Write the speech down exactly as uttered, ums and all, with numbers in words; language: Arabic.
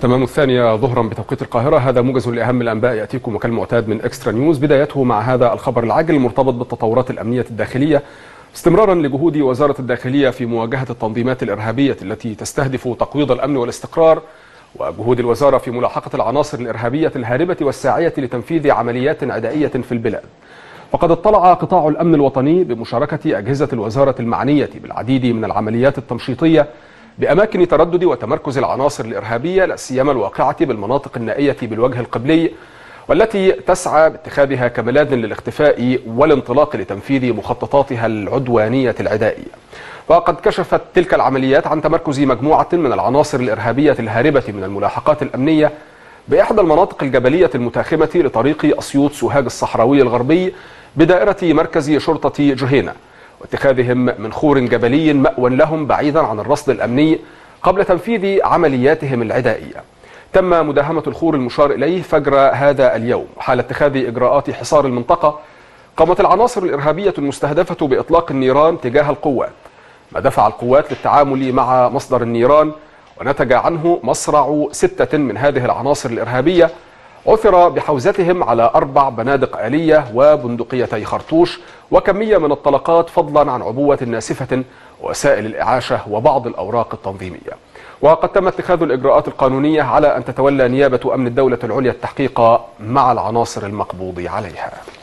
تمام الثانية ظهرا بتوقيت القاهرة. هذا موجز لأهم الأنباء يأتيكم وكالمعتاد من إكسترا نيوز، بدايته مع هذا الخبر العاجل المرتبط بالتطورات الأمنية الداخلية، استمرارا لجهود وزارة الداخلية في مواجهة التنظيمات الإرهابية التي تستهدف تقويض الأمن والاستقرار، وجهود الوزارة في ملاحقة العناصر الإرهابية الهاربة والساعية لتنفيذ عمليات عدائية في البلاد. فقد اطلع قطاع الأمن الوطني بمشاركة أجهزة الوزارة المعنية بالعديد من العمليات التمشيطية بأماكن تردد وتمركز العناصر الإرهابية، لا سيما الواقعة بالمناطق النائية بالوجه القبلي، والتي تسعى باتخاذها كملاذ للاختفاء والانطلاق لتنفيذ مخططاتها العدوانية العدائية. وقد كشفت تلك العمليات عن تمركز مجموعة من العناصر الإرهابية الهاربة من الملاحقات الأمنية بإحدى المناطق الجبلية المتاخمة لطريق أسيوط سوهاج الصحراوي الغربي بدائرة مركز شرطة جهينه، واتخاذهم من خور جبلي مأوى لهم بعيدا عن الرصد الأمني قبل تنفيذ عملياتهم العدائية. تم مداهمة الخور المشار إليه فجر هذا اليوم. حال اتخاذ إجراءات حصار المنطقة قامت العناصر الإرهابية المستهدفة بإطلاق النيران تجاه القوات، ما دفع القوات للتعامل مع مصدر النيران، ونتج عنه مصرع ستة من هذه العناصر الإرهابية عثر بحوزتهم على أربع بنادق آلية وبندقيتي خرطوش وكمية من الطلقات، فضلا عن عبوة ناسفة ووسائل الإعاشة وبعض الأوراق التنظيمية. وقد تم اتخاذ الإجراءات القانونية على أن تتولى نيابة أمن الدولة العليا التحقيق مع العناصر المقبوض عليها.